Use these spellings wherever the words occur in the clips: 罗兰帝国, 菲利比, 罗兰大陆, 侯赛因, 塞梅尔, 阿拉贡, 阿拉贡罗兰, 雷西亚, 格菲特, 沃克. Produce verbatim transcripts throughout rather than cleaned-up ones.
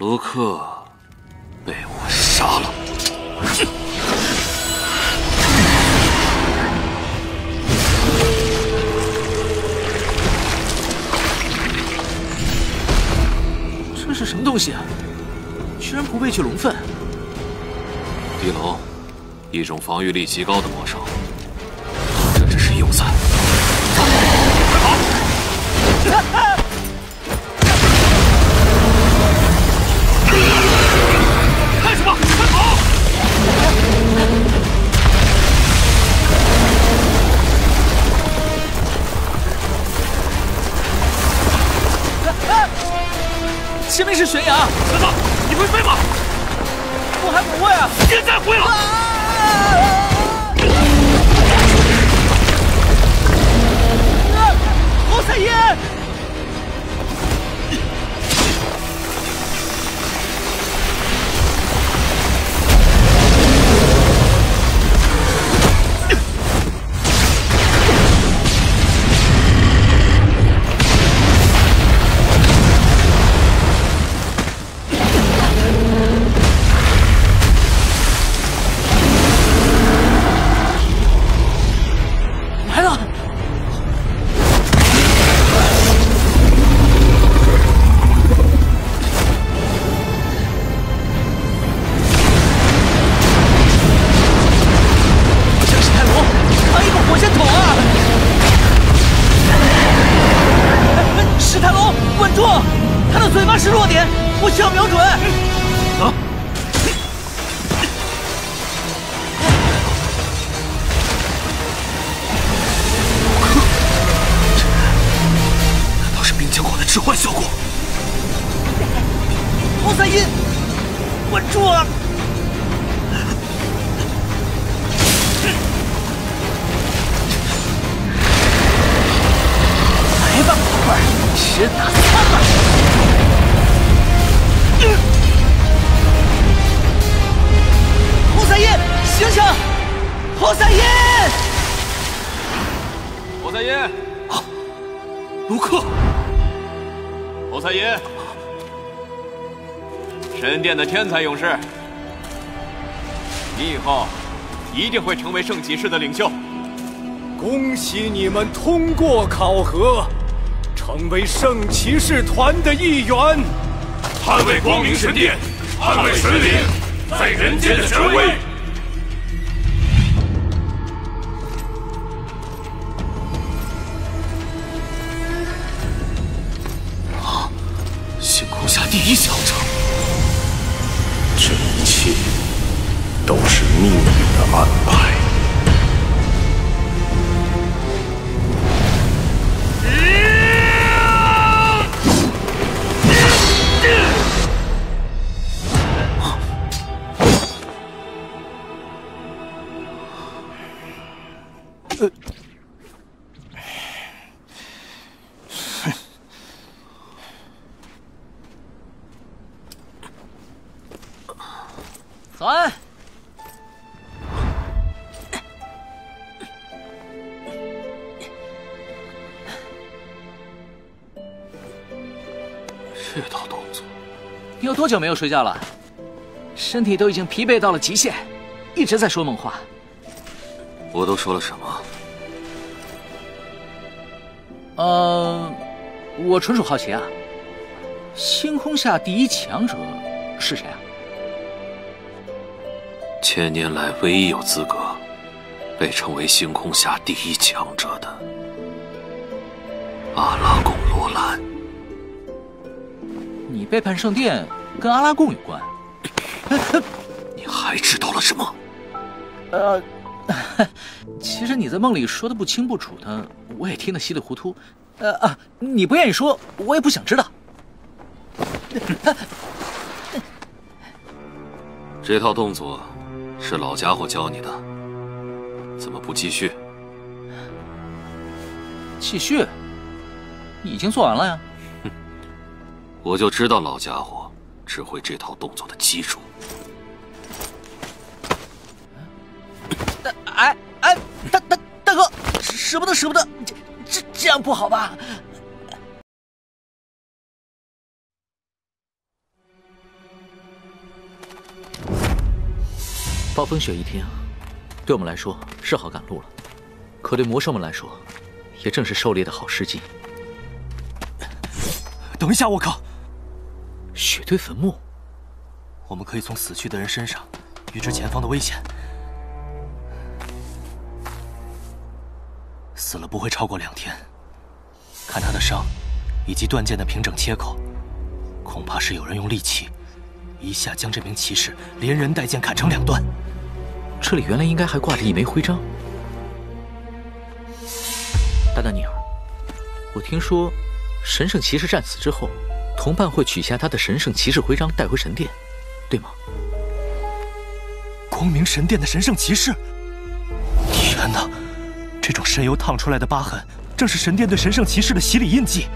卢克被我杀了。这是什么东西啊？居然不畏惧龙分。地龙，一种防御力极高的魔兽，这只是幼崽。 干什么？快跑！前面是悬崖，小子，你会飞吗？我还不会啊！现在会了。啊 侯赛因，来了。 天才勇士，你以后一定会成为圣骑士的领袖。恭喜你们通过考核，成为圣骑士团的一员，捍卫光明神殿，捍卫神灵在人间的权威。啊！星空下第一强者。 这一切都是命运的安排。呃，哼。 早安。这套动作，你有多久没有睡觉了？身体都已经疲惫到了极限，一直在说梦话。我都说了什么？呃，我纯属好奇啊。星空下第一强者是谁啊？ 千年来唯一有资格被称为星空下第一强者的阿拉贡罗兰。你背叛圣殿跟阿拉贡有关？你还知道了什么？呃，其实你在梦里说的不清不楚的，我也听得稀里糊涂。呃啊，你不愿意说，我也不想知道。这套动作。 是老家伙教你的，怎么不继续？继续？已经做完了呀。哼，我就知道老家伙只会这套动作的基础。哎哎，大大大哥，舍不得舍不得，这这这样不好吧？暴风雪一听，对我们来说是好赶路了，可对魔兽们来说，也正是狩猎的好时机。等一下，我靠！雪堆坟墓，我们可以从死去的人身上预知前方的危险。死了不会超过两天，看他的伤以及断剑的平整切口，恐怕是有人用利器。 一下将这名骑士连人带剑砍成两段。这里原来应该还挂着一枚徽章。丹丹尼尔，我听说，神圣骑士战死之后，同伴会取下他的神圣骑士徽章带回神殿，对吗？光明神殿的神圣骑士？天哪，这种神油烫出来的疤痕，正是神殿对神圣骑士的洗礼印记。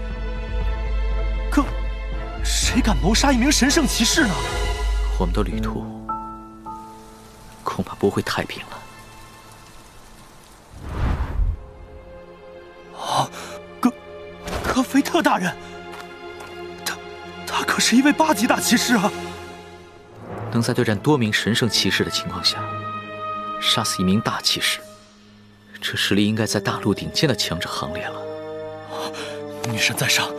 谁敢谋杀一名神圣骑士呢？我们的旅途恐怕不会太平了。啊，格格菲特大人，他他可是一位八级大骑士啊！能在对战多名神圣骑士的情况下，杀死一名大骑士，这实力应该在大陆顶尖的强者行列了。啊，女神在上。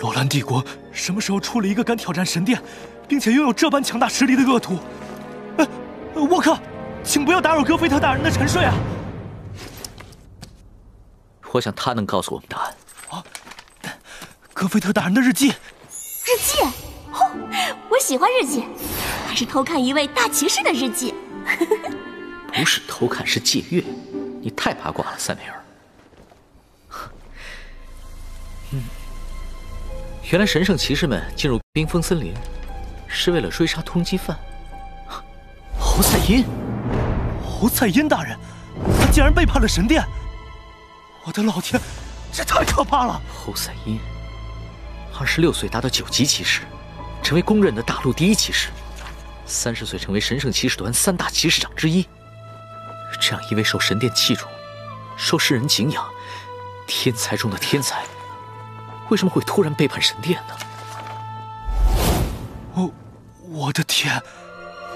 罗兰帝国什么时候出了一个敢挑战神殿，并且拥有这般强大实力的恶徒？哎，沃克，请不要打扰格菲特大人的沉睡啊！我想他能告诉我们答案。啊，格菲特大人的日记。日记？哦，我喜欢日记，还是偷看一位大骑士的日记。不是偷看，是借阅。你太八卦了，塞梅尔。嗯。 原来神圣骑士们进入冰封森林，是为了追杀通缉犯。侯赛因，侯赛因大人，他竟然背叛了神殿！我的老天，这太可怕了！侯赛因，二十六岁达到九级骑士，成为公认的大陆第一骑士；三十岁成为神圣骑士团三大骑士长之一。这样一位受神殿器重、受世人敬仰、天才中的天才。 为什么会突然背叛神殿呢？我，我的天！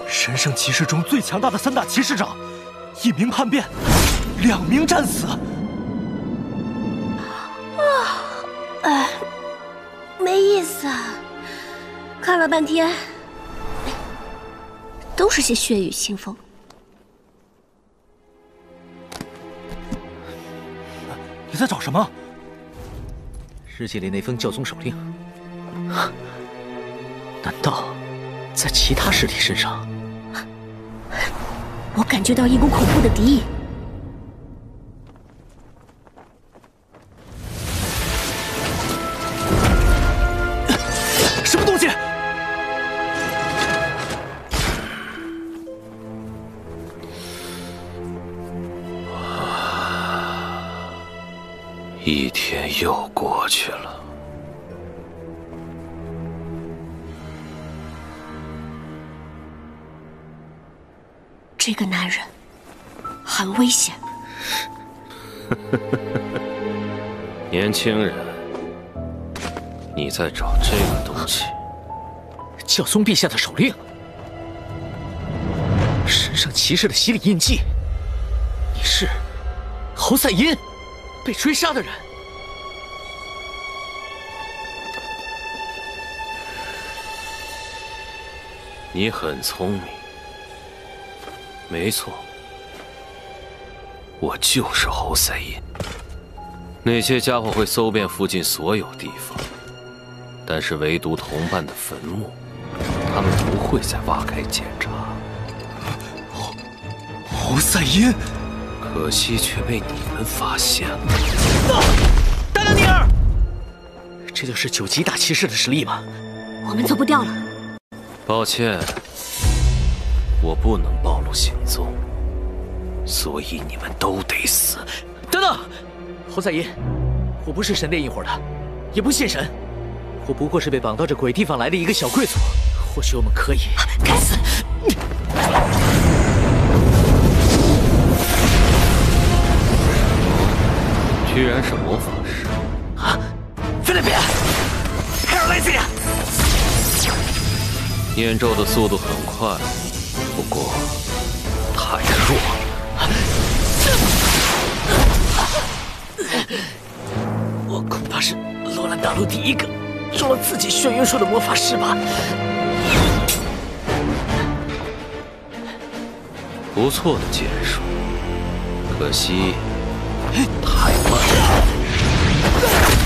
神圣骑士中最强大的三大骑士长，一名叛变，两名战死。啊，哎、呃，没意思啊！看了半天，都是些血雨腥风。你在找什么？ 日记里那封教宗手令，难道在其他尸体身上？我感觉到一股恐怖的敌意。什么东西？一天又过。 过去了，这个男人很危险。年轻人，你在找这个东西？教宗陛下的手令，神圣骑士的洗礼印记。你是侯赛因，被追杀的人。 你很聪明，没错，我就是侯赛因。那些家伙会搜遍附近所有地方，但是唯独同伴的坟墓，他们不会再挖开检查。侯侯赛因，可惜却被你们发现了。啊！丹丹尼尔，这就是九级大骑士的实力吗？我们走不掉了。 抱歉，我不能暴露行踪，所以你们都得死。等等，侯赛因，我不是神殿一伙的，也不信神，我不过是被绑到这鬼地方来的一个小贵族。或许我们可以……该死！居然是魔法师！啊，菲利比，还有雷西亚！ 念咒的速度很快，不过太弱了，我恐怕是罗兰大陆第一个中了自己眩晕术的魔法师吧。不错的解术，可惜太慢了。